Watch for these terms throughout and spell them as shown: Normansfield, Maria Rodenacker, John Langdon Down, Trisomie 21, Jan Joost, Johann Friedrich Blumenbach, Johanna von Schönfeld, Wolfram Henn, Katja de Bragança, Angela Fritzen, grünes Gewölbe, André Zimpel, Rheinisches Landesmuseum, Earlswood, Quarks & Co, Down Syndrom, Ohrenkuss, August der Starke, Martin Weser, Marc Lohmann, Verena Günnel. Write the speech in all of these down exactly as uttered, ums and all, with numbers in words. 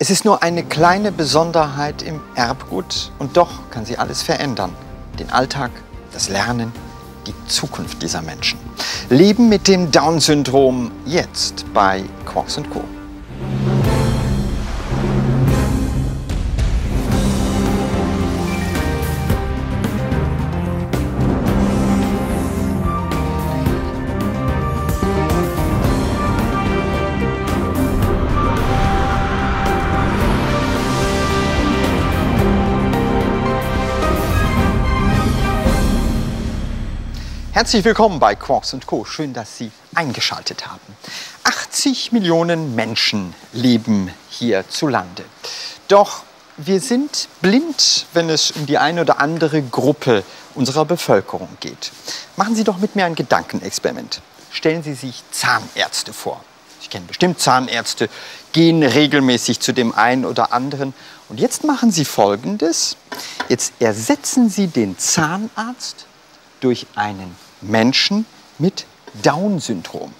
Es ist nur eine kleine Besonderheit im Erbgut und doch kann sie alles verändern. Den Alltag, das Lernen, die Zukunft dieser Menschen. Leben mit dem Down-Syndrom jetzt bei Quarks und Co. Herzlich willkommen bei Quarks und Co. Schön, dass Sie eingeschaltet haben. achtzig Millionen Menschen leben hierzulande. Doch wir sind blind, wenn es um die eine oder andere Gruppe unserer Bevölkerung geht. Machen Sie doch mit mir ein Gedankenexperiment. Stellen Sie sich Zahnärzte vor. Ich kenne bestimmt Zahnärzte, gehen regelmäßig zu dem einen oder anderen. Und jetzt machen Sie Folgendes. Jetzt ersetzen Sie den Zahnarzt durch einen Menschen mit Down-Syndrom.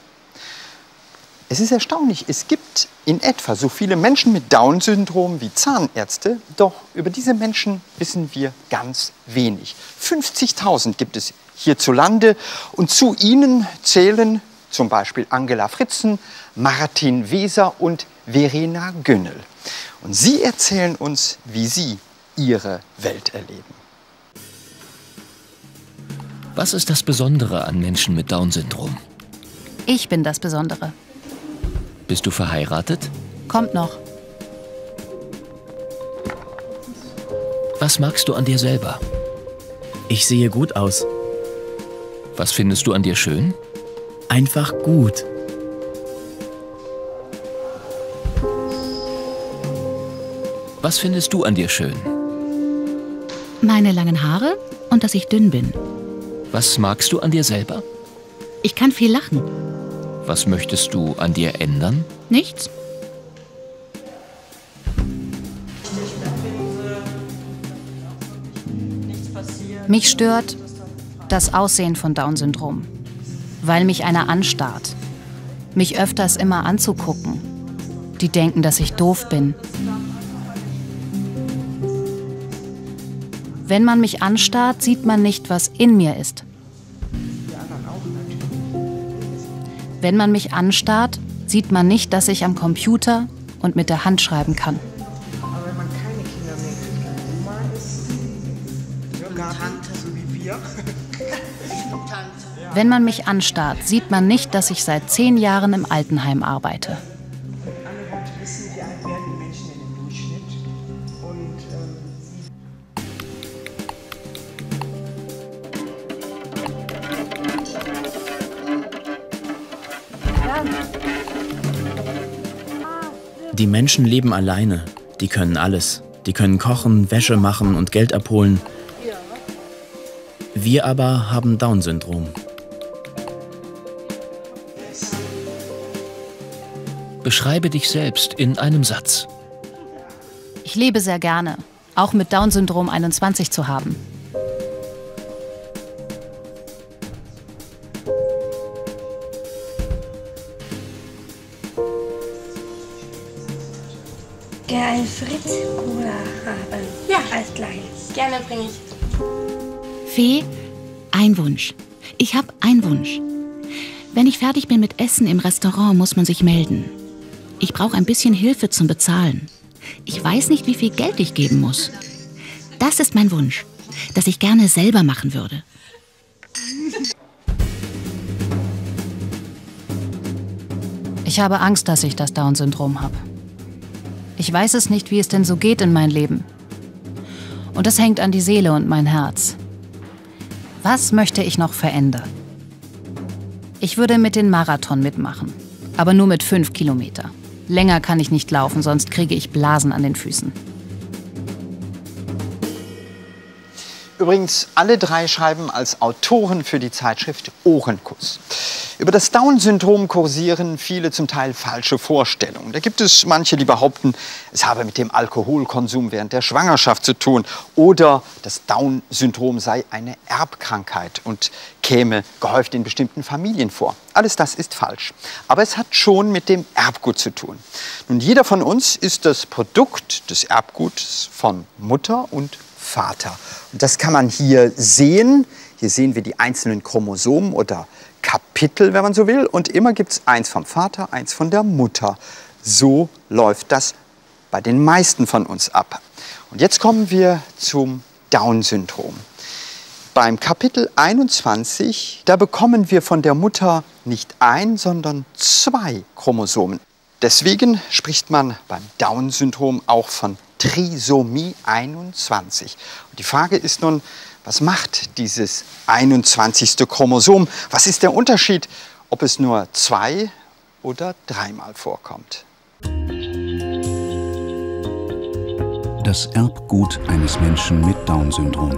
Es ist erstaunlich, es gibt in etwa so viele Menschen mit Down-Syndrom wie Zahnärzte, doch über diese Menschen wissen wir ganz wenig. fünfzigtausend gibt es hierzulande und zu ihnen zählen zum Beispiel Angela Fritzen, Martin Weser und Verena Günnel. Und sie erzählen uns, wie sie ihre Welt erleben. Was ist das Besondere an Menschen mit Down-Syndrom? Ich bin das Besondere. Bist du verheiratet? Kommt noch. Was magst du an dir selber? Ich sehe gut aus. Was findest du an dir schön? Einfach gut. Was findest du an dir schön? Meine langen Haare und dass ich dünn bin. Was magst du an dir selber? Ich kann viel lachen. Was möchtest du an dir ändern? Nichts. Mich stört das Aussehen von Down-Syndrom, weil mich einer anstarrt. Mich öfters immer anzugucken. Die denken, dass ich doof bin. Wenn man mich anstarrt, sieht man nicht, was in mir ist. Wenn man mich anstarrt, sieht man nicht, dass ich am Computer und mit der Hand schreiben kann. Aber wenn man keine Kinder mehr kriegt, Oma ist eine Tante, so wie wir. Wenn man mich anstarrt, sieht man nicht, dass ich seit zehn Jahren im Altenheim arbeite. Die Menschen leben alleine. Die können alles. Die können kochen, Wäsche machen und Geld abholen. Wir aber haben Down-Syndrom. Beschreibe dich selbst in einem Satz. Ich lebe sehr gerne, auch mit Down-Syndrom einundzwanzig zu haben. Gerne Fritz Cola haben. Ja, als kleines. Gerne bringe ich. Fee, ein Wunsch. Ich habe einen Wunsch. Wenn ich fertig bin mit Essen im Restaurant, muss man sich melden. Ich brauche ein bisschen Hilfe zum Bezahlen. Ich weiß nicht, wie viel Geld ich geben muss. Das ist mein Wunsch, dass ich gerne selber machen würde. Ich habe Angst, dass ich das Down-Syndrom habe. Ich weiß es nicht, wie es denn so geht in mein Leben. Und das hängt an die Seele und mein Herz. Was möchte ich noch verändern? Ich würde mit den Marathon mitmachen, aber nur mit fünf Kilometer. Länger kann ich nicht laufen, sonst kriege ich Blasen an den Füßen. Übrigens, alle drei schreiben als Autoren für die Zeitschrift Ohrenkuss. Über das Down-Syndrom kursieren viele zum Teil falsche Vorstellungen. Da gibt es manche, die behaupten, es habe mit dem Alkoholkonsum während der Schwangerschaft zu tun. Oder das Down-Syndrom sei eine Erbkrankheit und käme gehäuft in bestimmten Familien vor. Alles das ist falsch. Aber es hat schon mit dem Erbgut zu tun. Nun, jeder von uns ist das Produkt des Erbguts von Mutter und Vater. Und das kann man hier sehen. Hier sehen wir die einzelnen Chromosomen oder Kapitel, wenn man so will. Und immer gibt es eins vom Vater, eins von der Mutter. So läuft das bei den meisten von uns ab. Und jetzt kommen wir zum Down-Syndrom. Beim Kapitel einundzwanzig, da bekommen wir von der Mutter nicht ein, sondern zwei Chromosomen. Deswegen spricht man beim Down-Syndrom auch von Trisomie einundzwanzig. Und die Frage ist nun, was macht dieses einundzwanzigste Chromosom? Was ist der Unterschied, ob es nur zwei- oder dreimal vorkommt? Das Erbgut eines Menschen mit Down-Syndrom.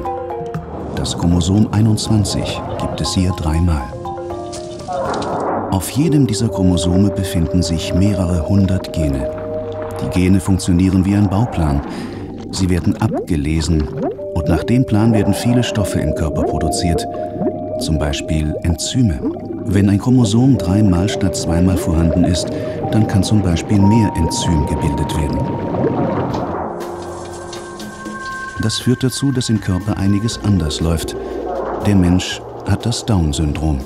Das Chromosom einundzwanzig gibt es hier dreimal. Auf jedem dieser Chromosome befinden sich mehrere hundert Gene. Die Gene funktionieren wie ein Bauplan. Sie werden abgelesen und nach dem Plan werden viele Stoffe im Körper produziert, zum Beispiel Enzyme. Wenn ein Chromosom dreimal statt zweimal vorhanden ist, dann kann zum Beispiel mehr Enzym gebildet werden. Das führt dazu, dass im Körper einiges anders läuft. Der Mensch hat das Down-Syndrom.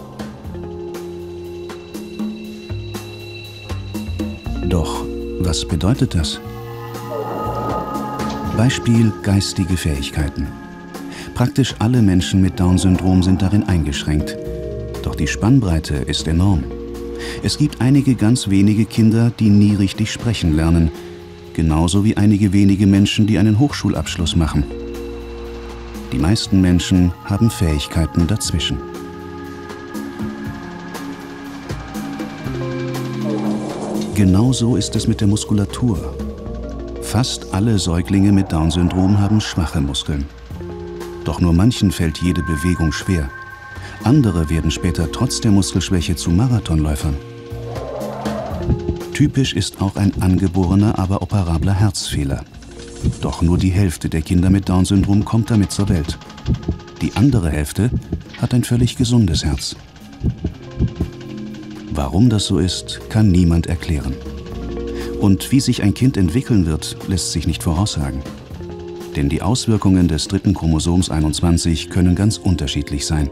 Doch was bedeutet das? Beispiel geistige Fähigkeiten. Praktisch alle Menschen mit Down-Syndrom sind darin eingeschränkt. Doch die Spannbreite ist enorm. Es gibt einige ganz wenige Kinder, die nie richtig sprechen lernen. Genauso wie einige wenige Menschen, die einen Hochschulabschluss machen. Die meisten Menschen haben Fähigkeiten dazwischen. Genauso ist es mit der Muskulatur. Fast alle Säuglinge mit Down-Syndrom haben schwache Muskeln. Doch nur manchen fällt jede Bewegung schwer. Andere werden später trotz der Muskelschwäche zu Marathonläufern. Typisch ist auch ein angeborener, aber operabler Herzfehler. Doch nur die Hälfte der Kinder mit Down-Syndrom kommt damit zur Welt. Die andere Hälfte hat ein völlig gesundes Herz. Warum das so ist, kann niemand erklären. Und wie sich ein Kind entwickeln wird, lässt sich nicht voraussagen. Denn die Auswirkungen des dritten Chromosoms einundzwanzig können ganz unterschiedlich sein.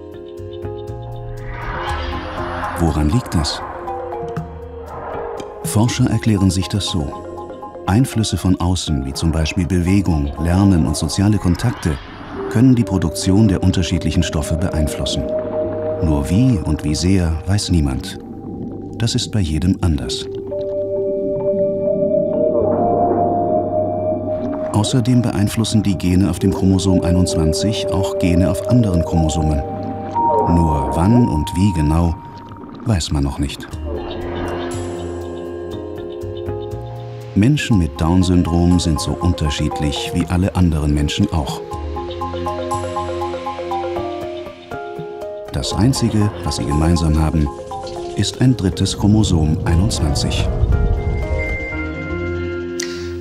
Woran liegt das? Forscher erklären sich das so. Einflüsse von außen, wie zum Beispiel Bewegung, Lernen und soziale Kontakte, können die Produktion der unterschiedlichen Stoffe beeinflussen. Nur wie und wie sehr, weiß niemand. Das ist bei jedem anders. Außerdem beeinflussen die Gene auf dem Chromosom einundzwanzig auch Gene auf anderen Chromosomen. Nur wann und wie genau, weiß man noch nicht. Menschen mit Down-Syndrom sind so unterschiedlich wie alle anderen Menschen auch. Das Einzige, was sie gemeinsam haben, ist ein drittes Chromosom einundzwanzig.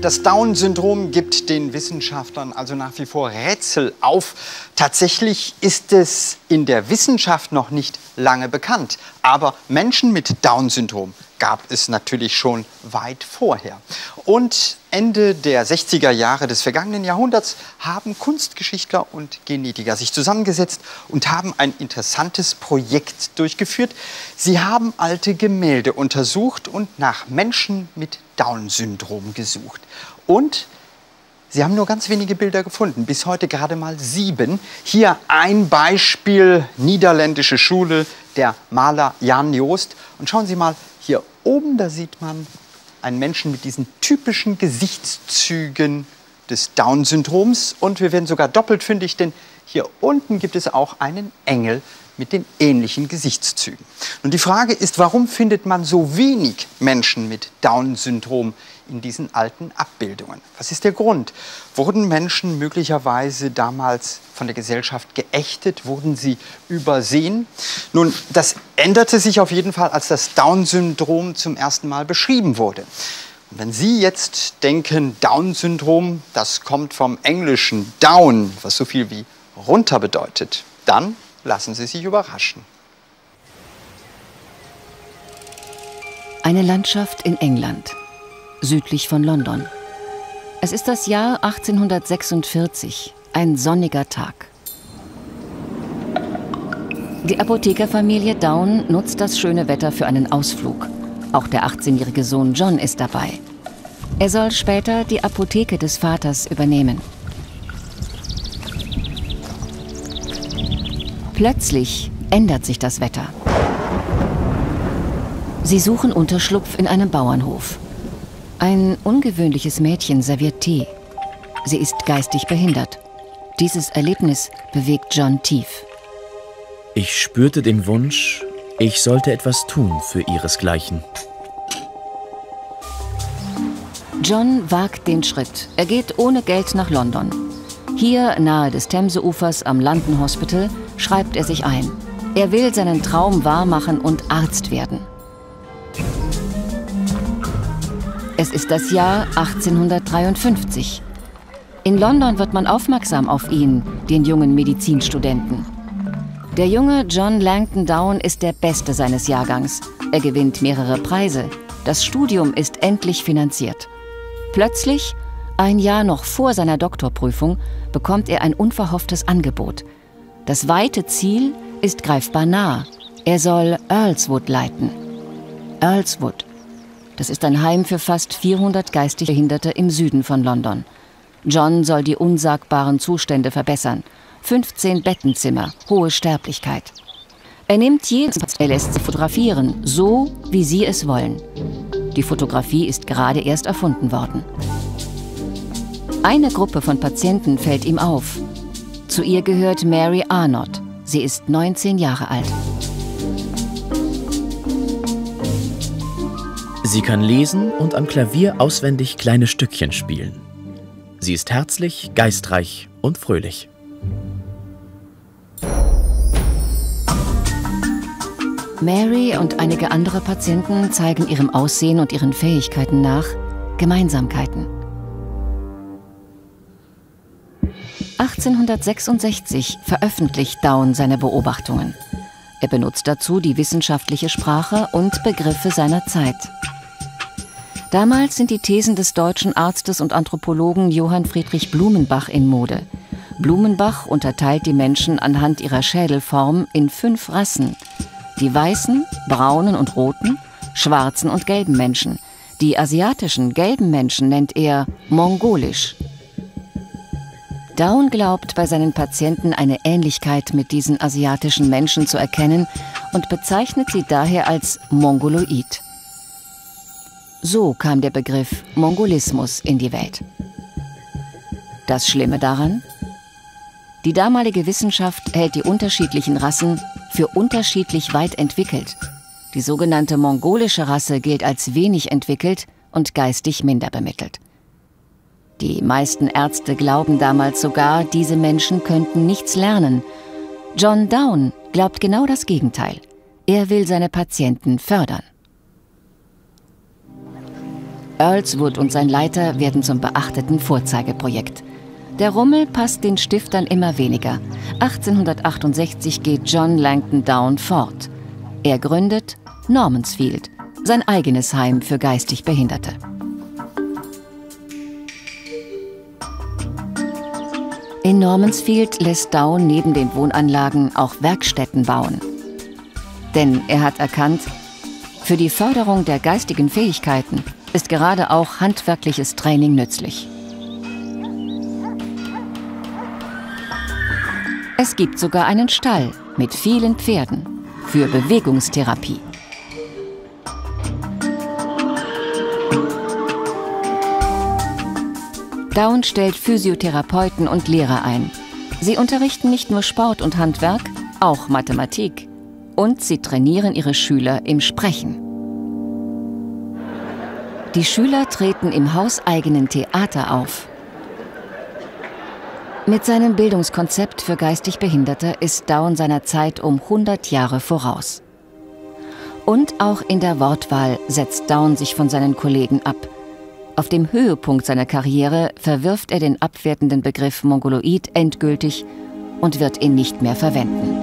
Das Down-Syndrom gibt den Wissenschaftlern also nach wie vor Rätsel auf. Tatsächlich ist es in der Wissenschaft noch nicht lange bekannt. Aber Menschen mit Down-Syndrom gab es natürlich schon weit vorher. Und Ende der sechziger Jahre des vergangenen Jahrhunderts haben Kunstgeschichtler und Genetiker sich zusammengesetzt und haben ein interessantes Projekt durchgeführt. Sie haben alte Gemälde untersucht und nach Menschen mit Down-Syndrom gesucht. Und sie haben nur ganz wenige Bilder gefunden, bis heute gerade mal sieben. Hier ein Beispiel, niederländische Schule, der Maler Jan Joost. Und schauen Sie mal, hier oben, da sieht man einen Menschen mit diesen typischen Gesichtszügen des Down-Syndroms. Und wir werden sogar doppelt fündig, denn hier unten gibt es auch einen Engel mit den ähnlichen Gesichtszügen. Und die Frage ist, warum findet man so wenig Menschen mit Down-Syndrom in diesen alten Abbildungen. Was ist der Grund? Wurden Menschen möglicherweise damals von der Gesellschaft geächtet? Wurden sie übersehen? Nun, das änderte sich auf jeden Fall, als das Down-Syndrom zum ersten Mal beschrieben wurde. Und wenn Sie jetzt denken, Down-Syndrom, das kommt vom englischen Down, was so viel wie runter bedeutet, dann lassen Sie sich überraschen. Eine Landschaft in England, südlich von London. Es ist das Jahr achtzehnhundertsechsundvierzig, ein sonniger Tag. Die Apothekerfamilie Down nutzt das schöne Wetter für einen Ausflug. Auch der achtzehnjährige Sohn John ist dabei. Er soll später die Apotheke des Vaters übernehmen. Plötzlich ändert sich das Wetter. Sie suchen Unterschlupf in einem Bauernhof. Ein ungewöhnliches Mädchen serviert Tee. Sie ist geistig behindert. Dieses Erlebnis bewegt John tief. Ich spürte den Wunsch, ich sollte etwas tun für ihresgleichen. John wagt den Schritt. Er geht ohne Geld nach London. Hier, nahe des Themseufers am London Hospital, schreibt er sich ein. Er will seinen Traum wahrmachen und Arzt werden. Es ist das Jahr achtzehnhundertdreiundfünfzig. In London wird man aufmerksam auf ihn, den jungen Medizinstudenten. Der junge John Langdon Down ist der Beste seines Jahrgangs. Er gewinnt mehrere Preise. Das Studium ist endlich finanziert. Plötzlich, ein Jahr noch vor seiner Doktorprüfung, bekommt er ein unverhofftes Angebot. Das weite Ziel ist greifbar nah. Er soll Earlswood leiten. Earlswood, das ist ein Heim für fast vierhundert geistig Behinderte im Süden von London. John soll die unsagbaren Zustände verbessern. fünfzehn Bettenzimmer, hohe Sterblichkeit. Er nimmt jedes Mal, er lässt sie fotografieren, so wie sie es wollen. Die Fotografie ist gerade erst erfunden worden. Eine Gruppe von Patienten fällt ihm auf. Zu ihr gehört Mary Arnott. Sie ist neunzehn Jahre alt. Sie kann lesen und am Klavier auswendig kleine Stückchen spielen. Sie ist herzlich, geistreich und fröhlich. Mary und einige andere Patienten zeigen ihrem Aussehen und ihren Fähigkeiten nach Gemeinsamkeiten. achtzehnhundertsechsundsechzig veröffentlicht Down seine Beobachtungen. Er benutzt dazu die wissenschaftliche Sprache und Begriffe seiner Zeit. Damals sind die Thesen des deutschen Arztes und Anthropologen Johann Friedrich Blumenbach in Mode. Blumenbach unterteilt die Menschen anhand ihrer Schädelform in fünf Rassen. Die weißen, braunen und roten, schwarzen und gelben Menschen. Die asiatischen, gelben Menschen nennt er mongolisch. Down glaubt, bei seinen Patienten eine Ähnlichkeit mit diesen asiatischen Menschen zu erkennen und bezeichnet sie daher als Mongoloid. So kam der Begriff Mongolismus in die Welt. Das Schlimme daran? Die damalige Wissenschaft hält die unterschiedlichen Rassen für unterschiedlich weit entwickelt. Die sogenannte mongolische Rasse gilt als wenig entwickelt und geistig minder bemittelt. Die meisten Ärzte glauben damals sogar, diese Menschen könnten nichts lernen. John Down glaubt genau das Gegenteil. Er will seine Patienten fördern. Earlswood und sein Leiter werden zum beachteten Vorzeigeprojekt. Der Rummel passt den Stiftern immer weniger. achtzehnhundertachtundsechzig geht John Langdon Down fort. Er gründet Normansfield, sein eigenes Heim für geistig Behinderte. In Normansfield lässt Down neben den Wohnanlagen auch Werkstätten bauen. Denn er hat erkannt, für die Förderung der geistigen Fähigkeiten ist gerade auch handwerkliches Training nützlich. Es gibt sogar einen Stall mit vielen Pferden für Bewegungstherapie. Down stellt Physiotherapeuten und Lehrer ein. Sie unterrichten nicht nur Sport und Handwerk, auch Mathematik. Und sie trainieren ihre Schüler im Sprechen. Die Schüler treten im hauseigenen Theater auf. Mit seinem Bildungskonzept für geistig Behinderte ist Down seiner Zeit um hundert Jahre voraus. Und auch in der Wortwahl setzt Down sich von seinen Kollegen ab. Auf dem Höhepunkt seiner Karriere verwirft er den abwertenden Begriff Mongoloid endgültig und wird ihn nicht mehr verwenden.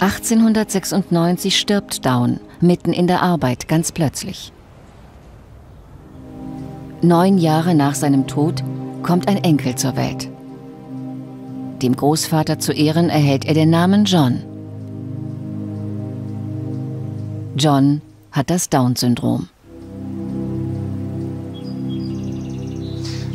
achtzehnhundertsechsundneunzig stirbt Down, mitten in der Arbeit, ganz plötzlich. Neun Jahre nach seinem Tod kommt ein Enkel zur Welt. Dem Großvater zu Ehren erhält er den Namen John. John hat das Down-Syndrom.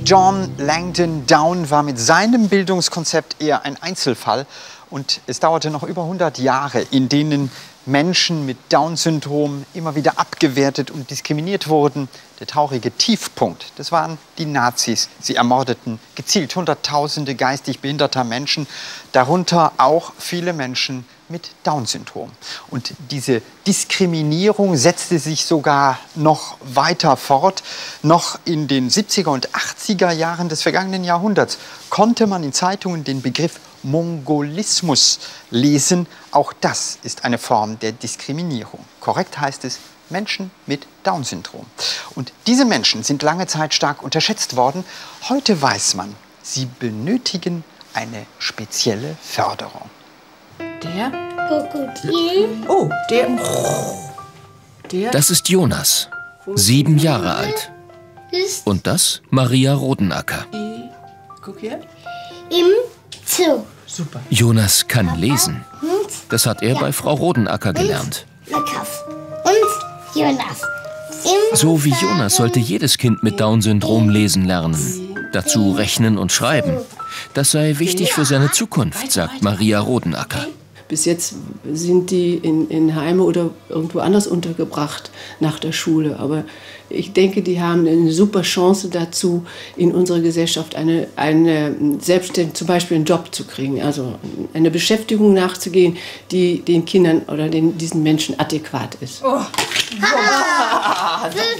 John Langdon Down war mit seinem Bildungskonzept eher ein Einzelfall. Und es dauerte noch über hundert Jahre, in denen Menschen mit Down-Syndrom immer wieder abgewertet und diskriminiert wurden. Der traurige Tiefpunkt, das waren die Nazis. Sie ermordeten gezielt Hunderttausende geistig behinderter Menschen, darunter auch viele Menschen mit Down-Syndrom. Und diese Diskriminierung setzte sich sogar noch weiter fort. Noch in den siebziger und achtziger Jahren des vergangenen Jahrhunderts konnte man in Zeitungen den Begriff Mongolismus lesen. Auch das ist eine Form der Diskriminierung. Korrekt heißt es Menschen mit Down-Syndrom. Und diese Menschen sind lange Zeit stark unterschätzt worden. Heute weiß man, sie benötigen eine spezielle Förderung. Der Krokodil. Oh, der. Der. Das ist Jonas, sieben Jahre alt. Und das Maria Rodenacker. Guck hier. Im Zoo. Super. Jonas kann lesen. Das hat er bei Frau Rodenacker gelernt. Und Jonas. So wie Jonas sollte jedes Kind mit Down-Syndrom lesen lernen. Dazu rechnen und schreiben. Das sei wichtig für seine Zukunft, sagt Maria Rodenacker. Bis jetzt sind die in, in Heime oder irgendwo anders untergebracht nach der Schule. Aber ich denke, die haben eine super Chance dazu, in unserer Gesellschaft eine, eine selbstständig, zum Beispiel einen Job zu kriegen, also eine Beschäftigung nachzugehen, die den Kindern oder den, diesen Menschen adäquat ist. Oh.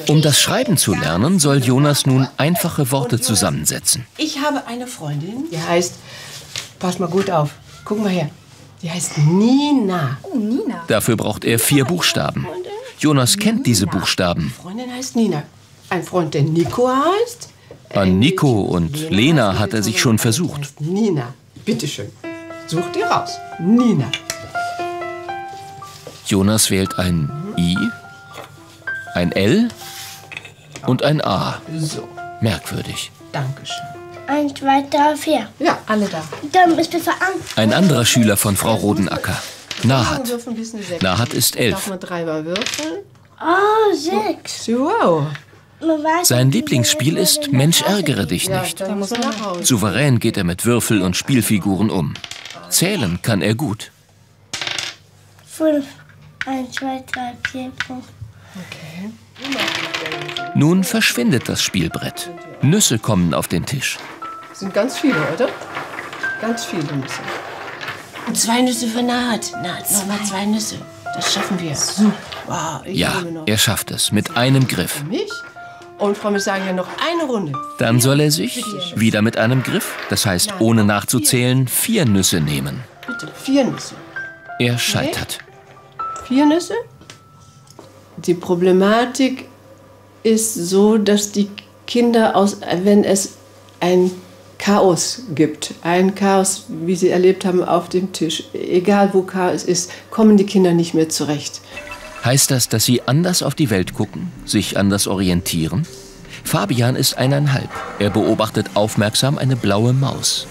Um das Schreiben zu lernen, soll Jonas nun einfache Worte zusammensetzen. Ich habe eine Freundin, die heißt, pass mal gut auf, guck mal her. Die heißt Nina. Oh, Nina. Dafür braucht er vier Buchstaben. Jonas kennt diese Buchstaben. Eine Freundin heißt Nina. Ein Freund, der Nico heißt. An Nico und Lena hat er sich schon versucht. Nina, bitteschön. Such dir raus. Nina. Jonas wählt ein I, ein L und ein A. So. Merkwürdig. Dankeschön. Eins, zwei, drei, vier. Ja, alle da. Dann bist du veran. Ein anderer Schüler von Frau Rodenacker, Nahat. Nahat ist elf. Darf man dreimal würfeln? Oh, sechs. Wow. Sein Lieblingsspiel ist Mensch, ärgere dich nicht. Souverän geht er mit Würfel und Spielfiguren um. Zählen kann er gut. Fünf. Eins, zwei, drei, vier, fünf. Okay. Nun verschwindet das Spielbrett. Nüsse kommen auf den Tisch. Das sind ganz viele, oder? Ganz viele Nüsse. Und zwei Nüsse für Naht. Naht, nochmal zwei Nüsse. Das schaffen wir. Super. Wow, ich ja, er schafft es mit einem Griff. Für mich? Und Frau Miss sagen wir noch eine Runde. Dann soll er sich wieder mit einem Griff, das heißt ohne nachzuzählen, vier Nüsse nehmen. Bitte, vier Nüsse. Er scheitert. Okay. Vier Nüsse? Die Problematik ist so, dass die Kinder, aus, wenn es ein Chaos gibt, ein Chaos, wie sie erlebt haben, auf dem Tisch, egal wo Chaos ist, kommen die Kinder nicht mehr zurecht. Heißt das, dass sie anders auf die Welt gucken, sich anders orientieren? Fabian ist eineinhalb. Er beobachtet aufmerksam eine blaue Maus.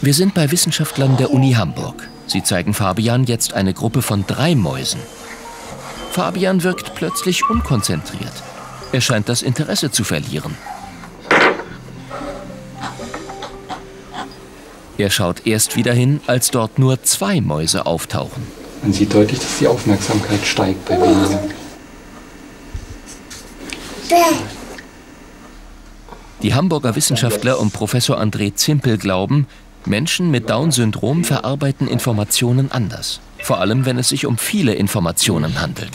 Wir sind bei Wissenschaftlern der Uni Hamburg. Sie zeigen Fabian jetzt eine Gruppe von drei Mäusen. Fabian wirkt plötzlich unkonzentriert. Er scheint das Interesse zu verlieren. Er schaut erst wieder hin, als dort nur zwei Mäuse auftauchen. Man sieht deutlich, dass die Aufmerksamkeit steigt bei wenigen. Die Hamburger Wissenschaftler um Professor André Zimpel glauben, Menschen mit Down-Syndrom verarbeiten Informationen anders, vor allem wenn es sich um viele Informationen handelt.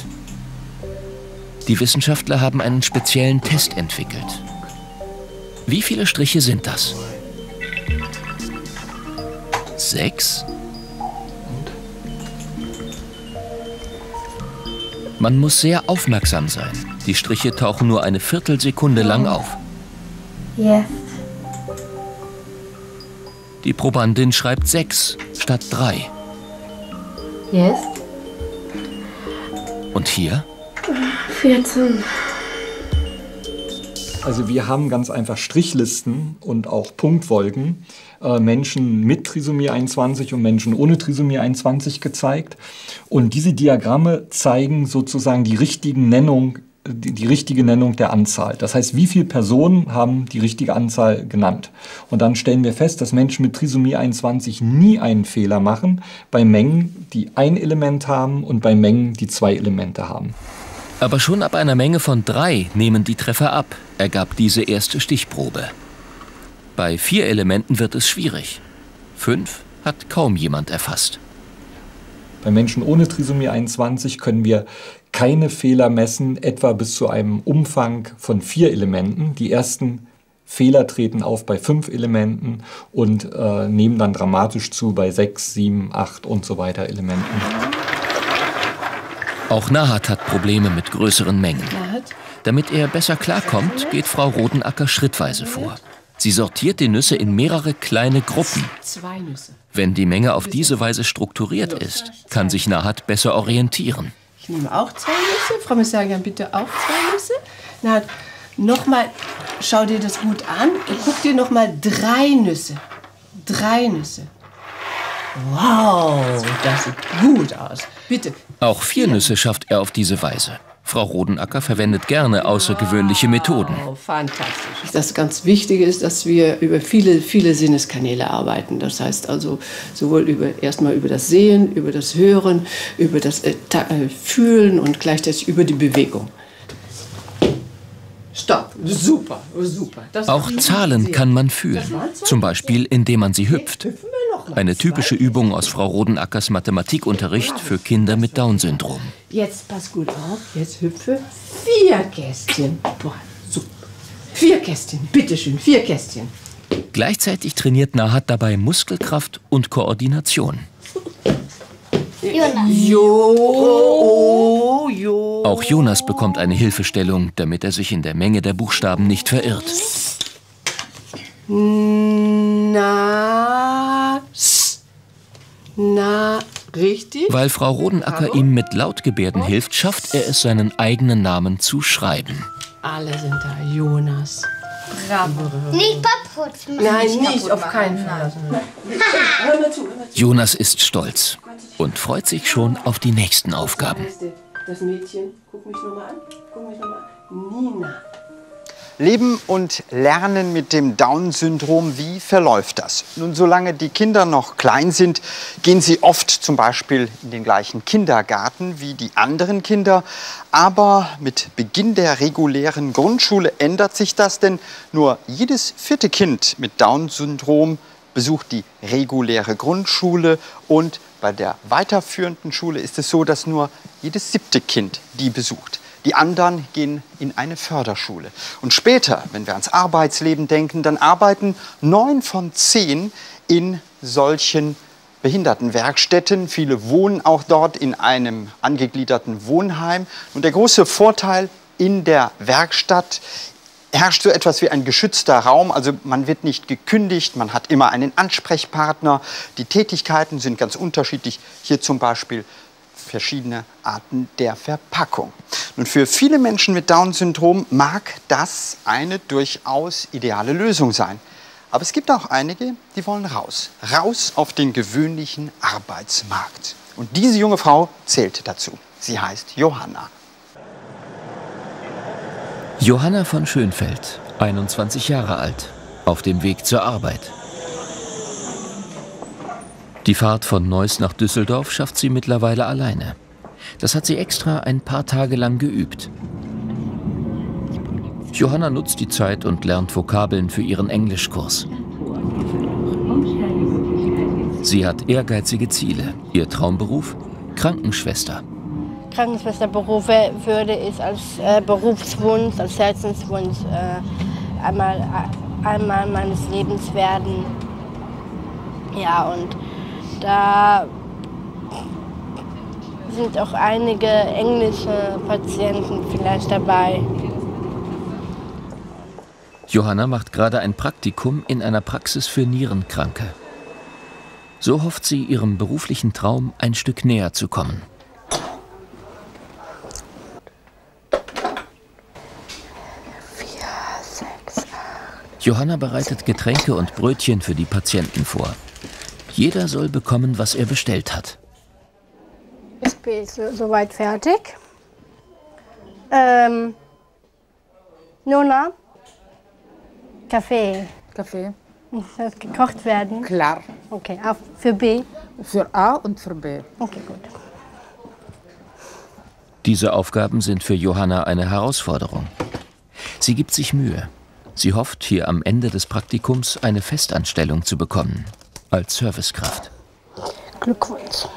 Die Wissenschaftler haben einen speziellen Test entwickelt. Wie viele Striche sind das? Sechs? Man muss sehr aufmerksam sein. Die Striche tauchen nur eine Viertelsekunde lang auf. Jetzt. Die Probandin schreibt sechs statt drei. Yes. Und hier? vierzehn. Also wir haben ganz einfach Strichlisten und auch Punktwolken. Äh, Menschen mit Trisomie einundzwanzig und Menschen ohne Trisomie einundzwanzig gezeigt. Und diese Diagramme zeigen sozusagen die richtigen Nennung, die, die richtige Nennung der Anzahl. Das heißt, wie viele Personen haben die richtige Anzahl genannt. Und dann stellen wir fest, dass Menschen mit Trisomie einundzwanzig nie einen Fehler machen, bei Mengen, die ein Element haben und bei Mengen, die zwei Elemente haben. Aber schon ab einer Menge von drei nehmen die Treffer ab, ergab diese erste Stichprobe. Bei vier Elementen wird es schwierig. Fünf hat kaum jemand erfasst. Bei Menschen ohne Trisomie einundzwanzig können wir keine Fehler messen, etwa bis zu einem Umfang von vier Elementen. Die ersten Fehler treten auf bei fünf Elementen und äh, nehmen dann dramatisch zu bei sechs, sieben, acht und so weiter Elementen. Auch Nahat hat Probleme mit größeren Mengen. Damit er besser klarkommt, geht Frau Rodenacker schrittweise vor. Sie sortiert die Nüsse in mehrere kleine Gruppen. Wenn die Menge auf diese Weise strukturiert ist, kann sich Nahat besser orientieren. Ich nehme auch zwei Nüsse. Frau Messagian, bitte auch zwei Nüsse. Nahat, nochmal, schau dir das gut an und guck dir nochmal drei Nüsse. Drei Nüsse. Wow, das sieht gut aus. Bitte. Auch vier Nüsse schafft er auf diese Weise. Frau Rodenacker verwendet gerne außergewöhnliche Methoden. Wow, fantastisch. Das ganz Wichtige ist, dass wir über viele, viele Sinneskanäle arbeiten. Das heißt also sowohl über, erstmal über das Sehen, über das Hören, über das äh, Fühlen und gleichzeitig über die Bewegung. Stopp. Super, super. Das Auch Zahlen kann man fühlen, zum Beispiel indem man sie hüpft. Eine typische Übung aus Frau Rodenackers Mathematikunterricht für Kinder mit Down-Syndrom. Jetzt pass gut auf, jetzt hüpfe. Vier Kästchen. Boah, super. Vier Kästchen, bitteschön, vier Kästchen. Gleichzeitig trainiert Nahat dabei Muskelkraft und Koordination. Jonas. Jo, jo. Auch Jonas bekommt eine Hilfestellung, damit er sich in der Menge der Buchstaben nicht verirrt. Na, na, richtig? Weil Frau Rodenacker ihm mit Lautgebärden hilft, schafft er es, seinen eigenen Namen zu schreiben. Alle sind da, Jonas. Bravo. Nicht kaputt machen. Nein, nicht, auf keinen Fall. Jonas ist stolz und freut sich schon auf die nächsten Aufgaben. Das Mädchen, guck mich nochmal an, guck mich nochmal an. Nina. Leben und Lernen mit dem Down-Syndrom, wie verläuft das? Nun, solange die Kinder noch klein sind, gehen sie oft zum Beispiel in den gleichen Kindergarten wie die anderen Kinder. Aber mit Beginn der regulären Grundschule ändert sich das, denn nur jedes vierte Kind mit Down-Syndrom besucht die reguläre Grundschule. Und bei der weiterführenden Schule ist es so, dass nur jedes siebte Kind die besucht. Die anderen gehen in eine Förderschule. Und später, wenn wir ans Arbeitsleben denken, dann arbeiten neun von zehn in solchen Behindertenwerkstätten. Viele wohnen auch dort in einem angegliederten Wohnheim. Und der große Vorteil in der Werkstatt: herrscht so etwas wie ein geschützter Raum, also man wird nicht gekündigt, man hat immer einen Ansprechpartner. Die Tätigkeiten sind ganz unterschiedlich. Hier zum Beispiel verschiedene Arten der Verpackung. Und für viele Menschen mit Down-Syndrom mag das eine durchaus ideale Lösung sein. Aber es gibt auch einige, die wollen raus. Raus auf den gewöhnlichen Arbeitsmarkt. Und diese junge Frau zählt dazu. Sie heißt Johanna. Johanna von Schönfeld, einundzwanzig Jahre alt, auf dem Weg zur Arbeit. Die Fahrt von Neuss nach Düsseldorf schafft sie mittlerweile alleine. Das hat sie extra ein paar Tage lang geübt. Johanna nutzt die Zeit und lernt Vokabeln für ihren Englischkurs. Sie hat ehrgeizige Ziele. Ihr Traumberuf? Krankenschwester. Krankenschwesterberuf würde ich als äh, Berufswunsch, als Herzenswunsch äh, einmal, einmal meines Lebens werden. Ja, und da sind auch einige englische Patienten vielleicht dabei. Johanna macht gerade ein Praktikum in einer Praxis für Nierenkranke. So hofft sie, ihrem beruflichen Traum ein Stück näher zu kommen. Johanna bereitet Getränke und Brötchen für die Patienten vor. Jeder soll bekommen, was er bestellt hat. Ich bin soweit fertig. Ähm, Nona, Kaffee. Kaffee. Soll es gekocht werden? Klar. Okay, A für B? Für A und für B. Okay, gut. Diese Aufgaben sind für Johanna eine Herausforderung. Sie gibt sich Mühe. Sie hofft, hier am Ende des Praktikums eine Festanstellung zu bekommen, als Servicekraft. Glückwunsch.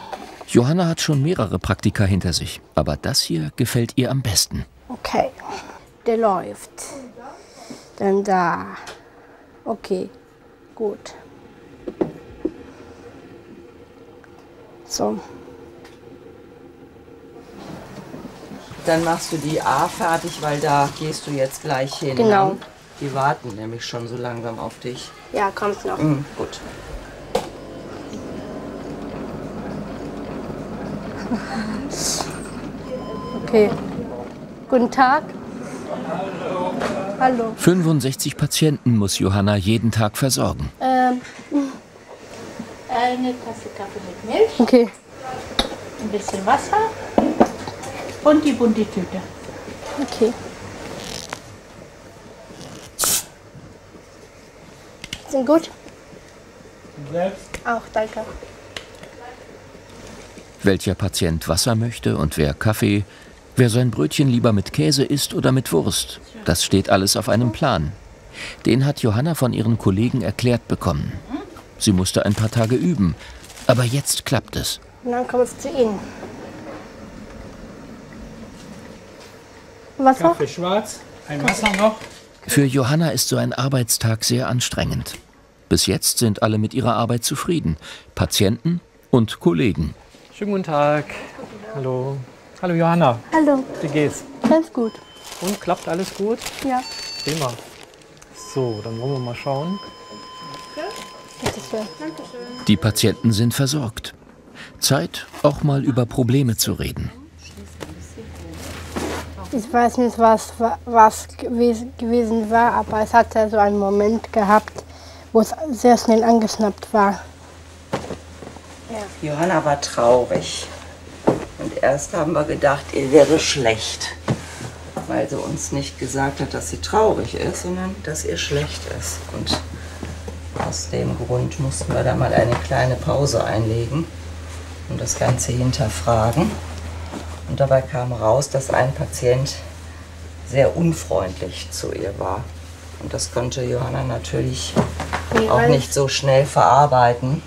Johanna hat schon mehrere Praktika hinter sich, aber das hier gefällt ihr am besten. Okay, der läuft. Dann da. Okay, gut. So. Dann machst du die A fertig, weil da gehst du jetzt gleich hin. Genau. Lang. Die warten nämlich schon so langsam auf dich. Ja, kommst noch. Mhm, gut. Okay. Guten Tag. Hallo. Hallo. fünfundsechzig Patienten muss Johanna jeden Tag versorgen. Ähm, eine Tasse Kaffee mit Milch. Okay. Ein bisschen Wasser. Und die bunte Tüte. Okay. Sind gut? Selbst? Auch, danke. Welcher Patient Wasser möchte und wer Kaffee, wer sein Brötchen lieber mit Käse isst oder mit Wurst, das steht alles auf einem Plan. Den hat Johanna von ihren Kollegen erklärt bekommen. Sie musste ein paar Tage üben, aber jetzt klappt es. Und dann kommen wir zu Ihnen. Wasser? Kaffee schwarz, ein Wasser noch. Für Johanna ist so ein Arbeitstag sehr anstrengend. Bis jetzt sind alle mit ihrer Arbeit zufrieden. Patienten und Kollegen. Schönen guten Tag. Hallo. Hallo Johanna. Hallo. Wie geht's? Ganz gut. Und klappt alles gut? Ja. Prima. So, dann wollen wir mal schauen. Die Patienten sind versorgt. Zeit, auch mal über Probleme zu reden. Ich weiß nicht, was, was gewesen war, aber es hatte so einen Moment gehabt, wo es sehr schnell angeschnappt war. Ja. Johanna war traurig. Und erst haben wir gedacht, ihr wäre schlecht. Weil sie uns nicht gesagt hat, dass sie traurig ist, sondern dass ihr schlecht ist. Und aus dem Grund mussten wir da mal eine kleine Pause einlegen und das Ganze hinterfragen. Und dabei kam raus, dass ein Patient sehr unfreundlich zu ihr war. Und das konnte Johanna natürlich auch nicht so schnell verarbeiten.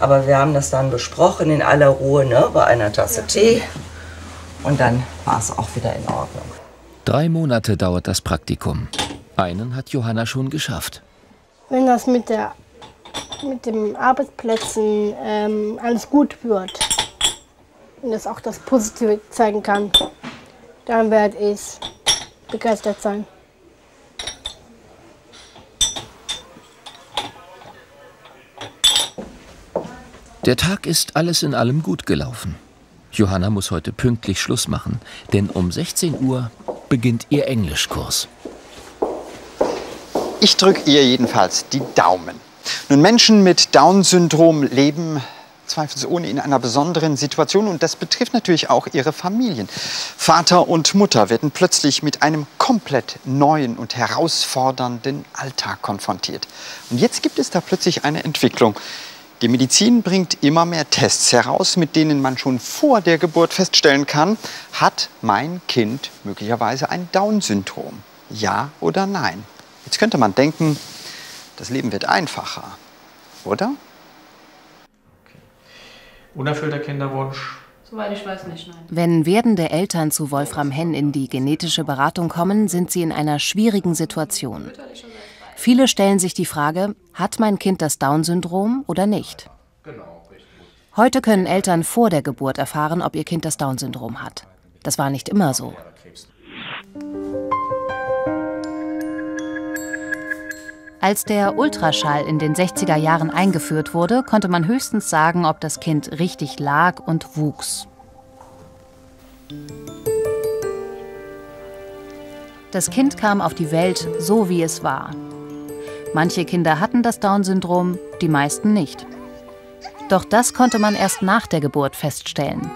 Aber wir haben das dann besprochen in aller Ruhe, ne, bei einer Tasse Tee. Und dann war es auch wieder in Ordnung. Drei Monate dauert das Praktikum. Einen hat Johanna schon geschafft. Wenn das mit der, mit den Arbeitsplätzen ähm, alles gut wird, und das auch das Positive zeigen kann, dann werde ich begeistert sein. Der Tag ist alles in allem gut gelaufen. Johanna muss heute pünktlich Schluss machen, denn um sechzehn Uhr beginnt ihr Englischkurs. Ich drücke ihr jedenfalls die Daumen. Nun, Menschen mit Down-Syndrom leben zweifelsohne in einer besonderen Situation und das betrifft natürlich auch ihre Familien. Vater und Mutter werden plötzlich mit einem komplett neuen und herausfordernden Alltag konfrontiert. Und jetzt gibt es da plötzlich eine Entwicklung. Die Medizin bringt immer mehr Tests heraus, mit denen man schon vor der Geburt feststellen kann, hat mein Kind möglicherweise ein Down-Syndrom? Ja oder nein? Jetzt könnte man denken, das Leben wird einfacher, oder? Unerfüllter Kinderwunsch, Soweit ich weiß nicht, nein. Wenn werdende Eltern zu Wolfram Henn in die genetische Beratung kommen, sind sie in einer schwierigen Situation. Viele stellen sich die Frage, hat mein Kind das Down-Syndrom oder nicht? Heute können Eltern vor der Geburt erfahren, ob ihr Kind das Down-Syndrom hat. Das war nicht immer so. Als der Ultraschall in den sechziger Jahren eingeführt wurde, konnte man höchstens sagen, ob das Kind richtig lag und wuchs. Das Kind kam auf die Welt, so wie es war. Manche Kinder hatten das Down-Syndrom, die meisten nicht. Doch das konnte man erst nach der Geburt feststellen.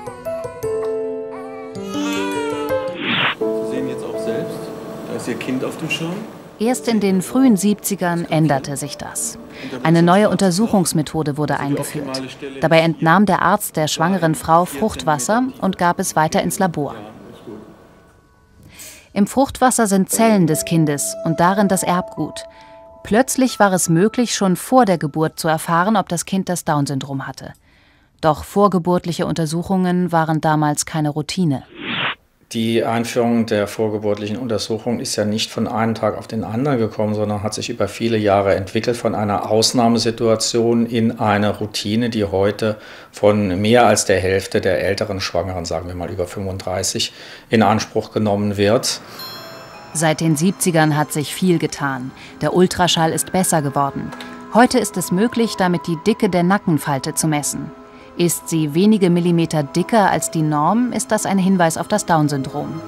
Sie sehen jetzt auch selbst, da ist Ihr Kind auf dem Schirm. Erst in den frühen siebzigern änderte sich das. Eine neue Untersuchungsmethode wurde eingeführt. Dabei entnahm der Arzt der schwangeren Frau Fruchtwasser und gab es weiter ins Labor. Im Fruchtwasser sind Zellen des Kindes und darin das Erbgut. Plötzlich war es möglich, schon vor der Geburt zu erfahren, ob das Kind das Down-Syndrom hatte. Doch vorgeburtliche Untersuchungen waren damals keine Routine. Die Einführung der vorgeburtlichen Untersuchung ist ja nicht von einem Tag auf den anderen gekommen, sondern hat sich über viele Jahre entwickelt von einer Ausnahmesituation in eine Routine, die heute von mehr als der Hälfte der älteren Schwangeren, sagen wir mal über fünfunddreißig, in Anspruch genommen wird. Seit den siebzigern hat sich viel getan. Der Ultraschall ist besser geworden. Heute ist es möglich, damit die Dicke der Nackenfalte zu messen. Ist sie wenige Millimeter dicker als die Norm, ist das ein Hinweis auf das Down-Syndrom.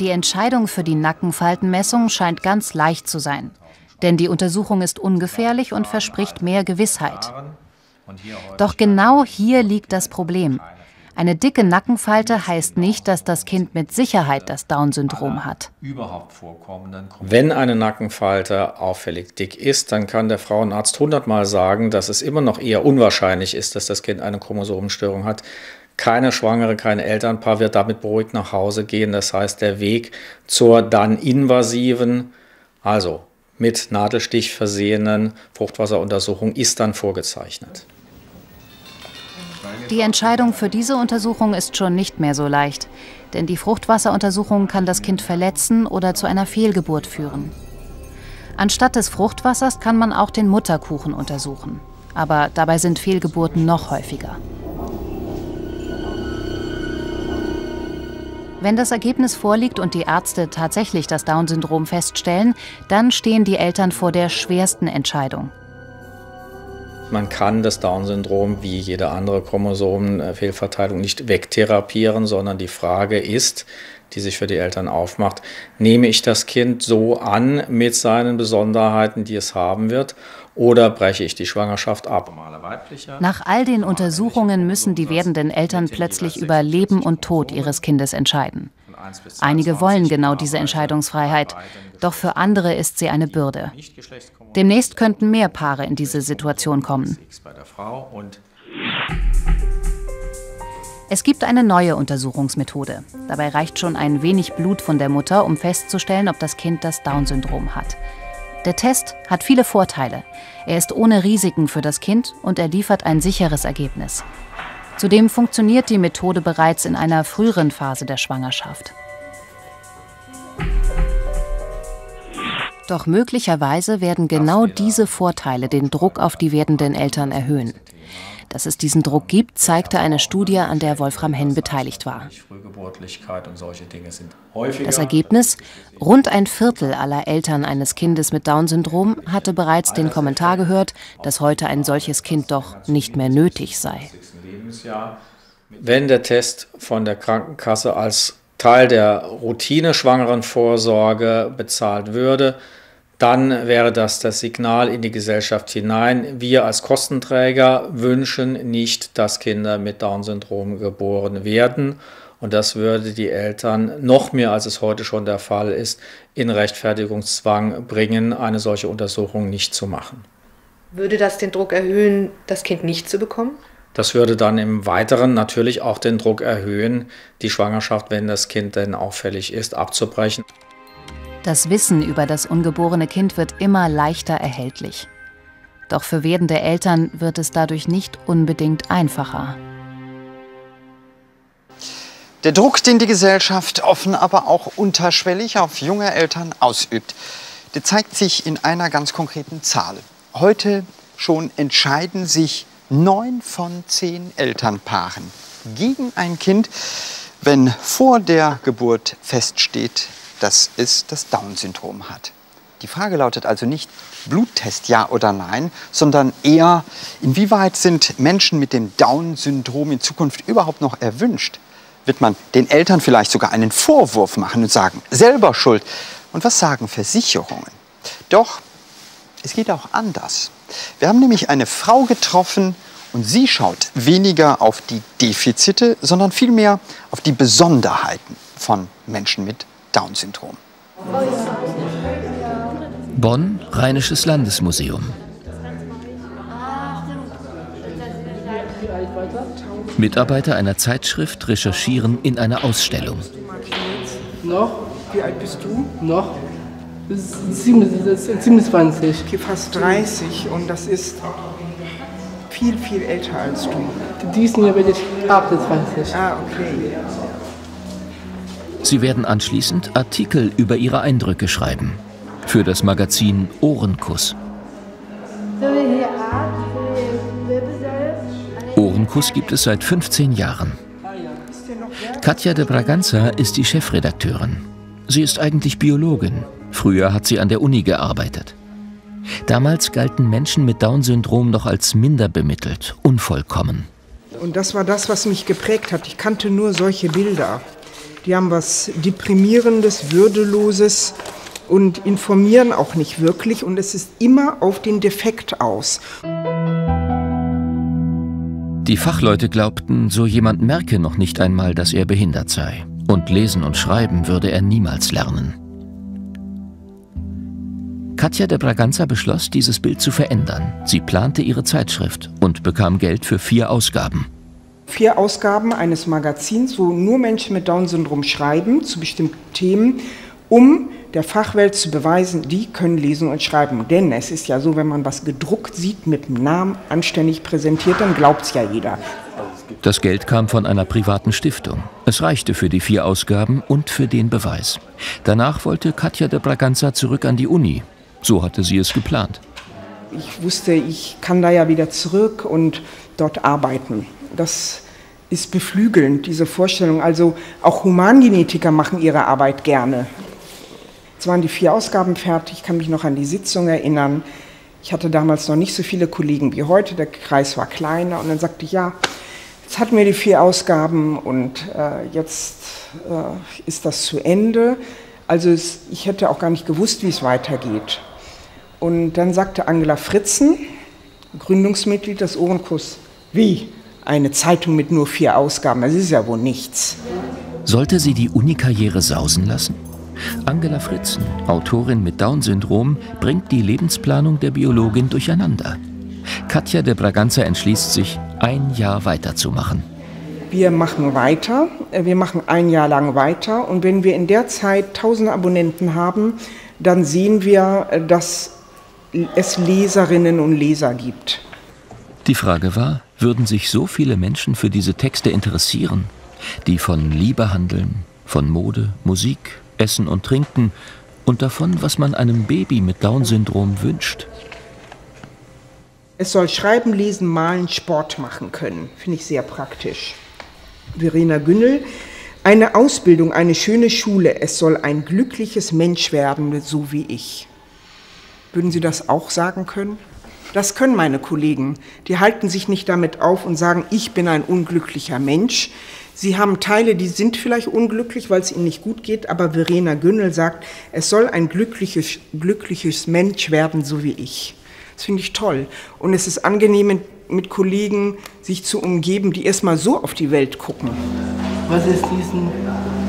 Die Entscheidung für die Nackenfaltenmessung scheint ganz leicht zu sein. Denn die Untersuchung ist ungefährlich und verspricht mehr Gewissheit. Doch genau hier liegt das Problem. Eine dicke Nackenfalte heißt nicht, dass das Kind mit Sicherheit das Down-Syndrom hat. Wenn eine Nackenfalte auffällig dick ist, dann kann der Frauenarzt hundertmal sagen, dass es immer noch eher unwahrscheinlich ist, dass das Kind eine Chromosomenstörung hat. Keine Schwangere, kein Elternpaar wird damit beruhigt nach Hause gehen. Das heißt, der Weg zur dann invasiven, also mit Nadelstich versehenen Fruchtwasseruntersuchung ist dann vorgezeichnet. Die Entscheidung für diese Untersuchung ist schon nicht mehr so leicht. Denn die Fruchtwasseruntersuchung kann das Kind verletzen oder zu einer Fehlgeburt führen. Anstatt des Fruchtwassers kann man auch den Mutterkuchen untersuchen. Aber dabei sind Fehlgeburten noch häufiger. Wenn das Ergebnis vorliegt und die Ärzte tatsächlich das Down-Syndrom feststellen, dann stehen die Eltern vor der schwersten Entscheidung. Man kann das Down-Syndrom wie jede andere Chromosomenfehlverteilung nicht wegtherapieren, sondern die Frage ist, die sich für die Eltern aufmacht, nehme ich das Kind so an mit seinen Besonderheiten, die es haben wird, oder breche ich die Schwangerschaft ab? Nach all den Untersuchungen müssen die werdenden Eltern plötzlich über Leben und Tod ihres Kindes entscheiden. Einige wollen genau diese Entscheidungsfreiheit, doch für andere ist sie eine Bürde. Demnächst könnten mehr Paare in diese Situation kommen. Es gibt eine neue Untersuchungsmethode. Dabei reicht schon ein wenig Blut von der Mutter, um festzustellen, ob das Kind das Down-Syndrom hat. Der Test hat viele Vorteile. Er ist ohne Risiken für das Kind und er liefert ein sicheres Ergebnis. Zudem funktioniert die Methode bereits in einer früheren Phase der Schwangerschaft. Doch möglicherweise werden genau diese Vorteile den Druck auf die werdenden Eltern erhöhen. Dass es diesen Druck gibt, zeigte eine Studie, an der Wolfram Henn beteiligt war. Das Ergebnis? Rund ein Viertel aller Eltern eines Kindes mit Down-Syndrom hatte bereits den Kommentar gehört, dass heute ein solches Kind doch nicht mehr nötig sei. Wenn der Test von der Krankenkasse als Teil der Routine schwangeren Vorsorge bezahlt würde, dann wäre das das Signal in die Gesellschaft hinein. Wir als Kostenträger wünschen nicht, dass Kinder mit Down-Syndrom geboren werden. Und das würde die Eltern noch mehr, als es heute schon der Fall ist, in Rechtfertigungszwang bringen, eine solche Untersuchung nicht zu machen. Würde das den Druck erhöhen, das Kind nicht zu bekommen? Das würde dann im Weiteren natürlich auch den Druck erhöhen, die Schwangerschaft, wenn das Kind denn auffällig ist, abzubrechen. Das Wissen über das ungeborene Kind wird immer leichter erhältlich. auch für werdende Eltern wird es dadurch nicht unbedingt einfacher. Der Druck, den die Gesellschaft offen, aber auch unterschwellig auf junge Eltern ausübt, der zeigt sich in einer ganz konkreten Zahl. Heute schon entscheiden sich neun von zehn Elternpaaren gegen ein Kind, wenn vor der Geburt feststeht, dass es das Down-Syndrom hat. Die Frage lautet also nicht Bluttest ja oder nein, sondern eher, inwieweit sind Menschen mit dem Down-Syndrom in Zukunft überhaupt noch erwünscht? Wird man den Eltern vielleicht sogar einen Vorwurf machen und sagen, selber schuld? Und was sagen Versicherungen? Doch es geht auch anders. Wir haben nämlich eine Frau getroffen und sie schaut weniger auf die Defizite, sondern vielmehr auf die Besonderheiten von Menschen mit Down-Syndrom. Bonn, Rheinisches Landesmuseum. Mitarbeiter einer Zeitschrift recherchieren in einer Ausstellung. Noch? Wie alt bist du? Noch? siebenundzwanzig. Fast dreißig und das ist viel, viel älter als du. Diesen Jahr bin ich achtundzwanzig. Ah, okay. Sie werden anschließend Artikel über ihre Eindrücke schreiben. Für das Magazin Ohrenkuss. Ohrenkuss gibt es seit fünfzehn Jahren. Katja de Bragança ist die Chefredakteurin. Sie ist eigentlich Biologin. Früher hat sie an der Uni gearbeitet. Damals galten Menschen mit Down-Syndrom noch als minder bemittelt, unvollkommen. Und das war das, was mich geprägt hat. Ich kannte nur solche Bilder. Die haben was Deprimierendes, Würdeloses und informieren auch nicht wirklich. Und es ist immer auf den Defekt aus. Die Fachleute glaubten, so jemand merke noch nicht einmal, dass er behindert sei. Und lesen und schreiben würde er niemals lernen. Katja de Bragança beschloss, dieses Bild zu verändern. Sie plante ihre Zeitschrift und bekam Geld für vier Ausgaben. Vier Ausgaben eines Magazins, wo nur Menschen mit Down-Syndrom schreiben zu bestimmten Themen, um der Fachwelt zu beweisen, die können lesen und schreiben. Denn es ist ja so, wenn man was gedruckt sieht, mit dem Namen anständig präsentiert, dann glaubt's ja jeder. Das Geld kam von einer privaten Stiftung. Es reichte für die vier Ausgaben und für den Beweis. Danach wollte Katja de Bragança zurück an die Uni. So hatte sie es geplant. Ich wusste, ich kann da ja wieder zurück und dort arbeiten. Das ist beflügelnd, diese Vorstellung. Also auch Humangenetiker machen ihre Arbeit gerne. Jetzt waren die vier Ausgaben fertig, ich kann mich noch an die Sitzung erinnern. Ich hatte damals noch nicht so viele Kollegen wie heute, der Kreis war kleiner. Und dann sagte ich, ja, jetzt hatten wir die vier Ausgaben und äh, jetzt äh, ist das zu Ende. Also es, ich hätte auch gar nicht gewusst, wie es weitergeht. Und dann sagte Angela Fritzen, Gründungsmitglied des Ohrenkuss, wie? Eine Zeitung mit nur vier Ausgaben, das ist ja wohl nichts. Sollte sie die Uni-Karriere sausen lassen? Angela Fritzen, Autorin mit Down-Syndrom, bringt die Lebensplanung der Biologin durcheinander. Katja de Bragança entschließt sich, ein Jahr weiterzumachen. Wir machen weiter, wir machen ein Jahr lang weiter und wenn wir in der Zeit tausend Abonnenten haben, dann sehen wir, dass es Leserinnen und Leser gibt. Die Frage war, würden sich so viele Menschen für diese Texte interessieren, die von Liebe handeln, von Mode, Musik, Essen und Trinken und davon, was man einem Baby mit Down-Syndrom wünscht? Es soll schreiben, lesen, malen, Sport machen können. Finde ich sehr praktisch. Verena Günnel, eine Ausbildung, eine schöne Schule. Es soll ein glückliches Mensch werden, so wie ich. Würden Sie das auch sagen können? Das können meine Kollegen. Die halten sich nicht damit auf und sagen, ich bin ein unglücklicher Mensch. Sie haben Teile, die sind vielleicht unglücklich, weil es ihnen nicht gut geht, aber Verena Günnel sagt, es soll ein glückliches, glückliches Mensch werden, so wie ich. Das finde ich toll. Und es ist angenehm, mit Kollegen sich zu umgeben, die erstmal so auf die Welt gucken. Was ist diesen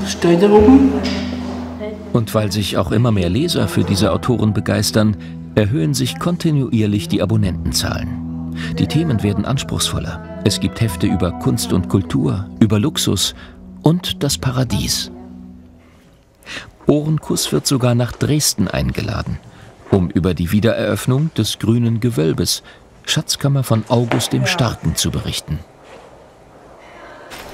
Steinerungen? Und weil sich auch immer mehr Leser für diese Autoren begeistern, erhöhen sich kontinuierlich die Abonnentenzahlen. Die Themen werden anspruchsvoller. Es gibt Hefte über Kunst und Kultur, über Luxus und das Paradies. Ohrenkuss wird sogar nach Dresden eingeladen, um über die Wiedereröffnung des grünen Gewölbes, Schatzkammer von August dem Starken, zu berichten.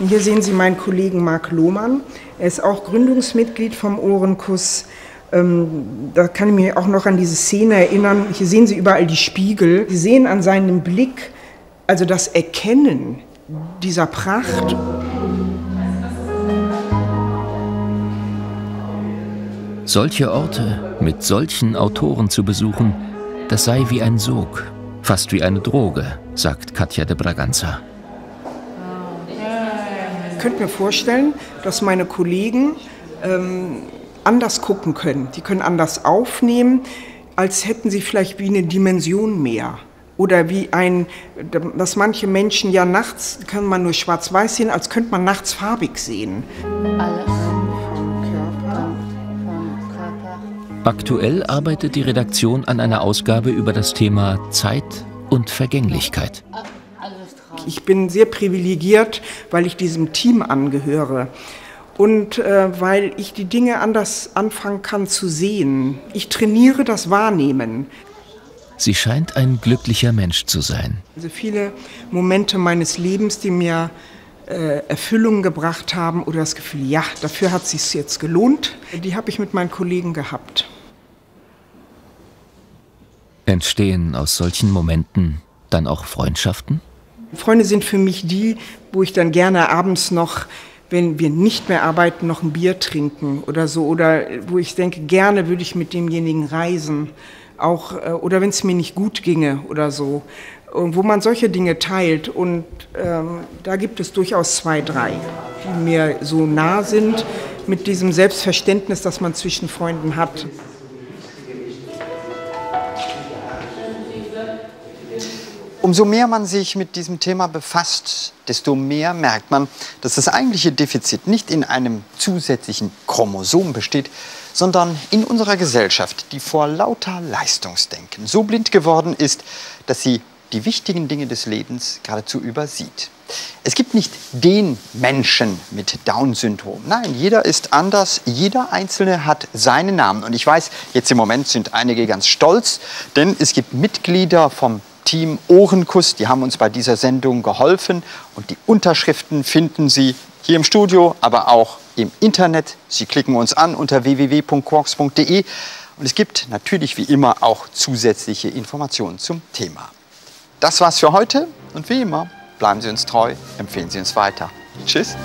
Hier sehen Sie meinen Kollegen Marc Lohmann. Er ist auch Gründungsmitglied vom Ohrenkuss. Ähm, da kann ich mich auch noch an diese Szene erinnern. Hier sehen Sie überall die Spiegel. Sie sehen an seinem Blick, also das Erkennen dieser Pracht. Solche Orte mit solchen Autoren zu besuchen, das sei wie ein Sog, fast wie eine Droge, sagt Katja de Bragança. Ich könnte mir vorstellen, dass meine Kollegen ähm, anders gucken können. Die können anders aufnehmen, als hätten sie vielleicht wie eine Dimension mehr. Oder wie ein, dass manche Menschen ja nachts, kann man nur schwarz-weiß sehen, als könnte man nachts farbig sehen. Aktuell arbeitet die Redaktion an einer Ausgabe über das Thema Zeit und Vergänglichkeit. Ich bin sehr privilegiert, weil ich diesem Team angehöre. Und äh, weil ich die Dinge anders anfangen kann zu sehen. Ich trainiere das Wahrnehmen. Sie scheint ein glücklicher Mensch zu sein. Also viele Momente meines Lebens, die mir äh, Erfüllung gebracht haben oder das Gefühl, ja, dafür hat es sich jetzt gelohnt, die habe ich mit meinen Kollegen gehabt. Entstehen aus solchen Momenten dann auch Freundschaften? Freunde sind für mich die, wo ich dann gerne abends noch, wenn wir nicht mehr arbeiten, noch ein Bier trinken oder so. Oder wo ich denke, gerne würde ich mit demjenigen reisen. Auch, oder wenn es mir nicht gut ginge oder so. Und wo man solche Dinge teilt. Und ähm, da gibt es durchaus zwei, drei, die mir so nah sind, mit diesem Selbstverständnis, das man zwischen Freunden hat. Umso mehr man sich mit diesem Thema befasst, desto mehr merkt man, dass das eigentliche Defizit nicht in einem zusätzlichen Chromosom besteht, sondern in unserer Gesellschaft, die vor lauter Leistungsdenken so blind geworden ist, dass sie die wichtigen Dinge des Lebens geradezu übersieht. Es gibt nicht den Menschen mit Down-Syndrom. Nein, jeder ist anders, jeder Einzelne hat seinen Namen. Und ich weiß, jetzt im Moment sind einige ganz stolz, denn es gibt Mitglieder vom Team Ohrenkuss, die haben uns bei dieser Sendung geholfen und die Unterschriften finden Sie hier im Studio, aber auch im Internet. Sie klicken uns an unter w w w punkt quarks punkt de und es gibt natürlich wie immer auch zusätzliche Informationen zum Thema. Das war's für heute und wie immer, bleiben Sie uns treu, empfehlen Sie uns weiter. Tschüss!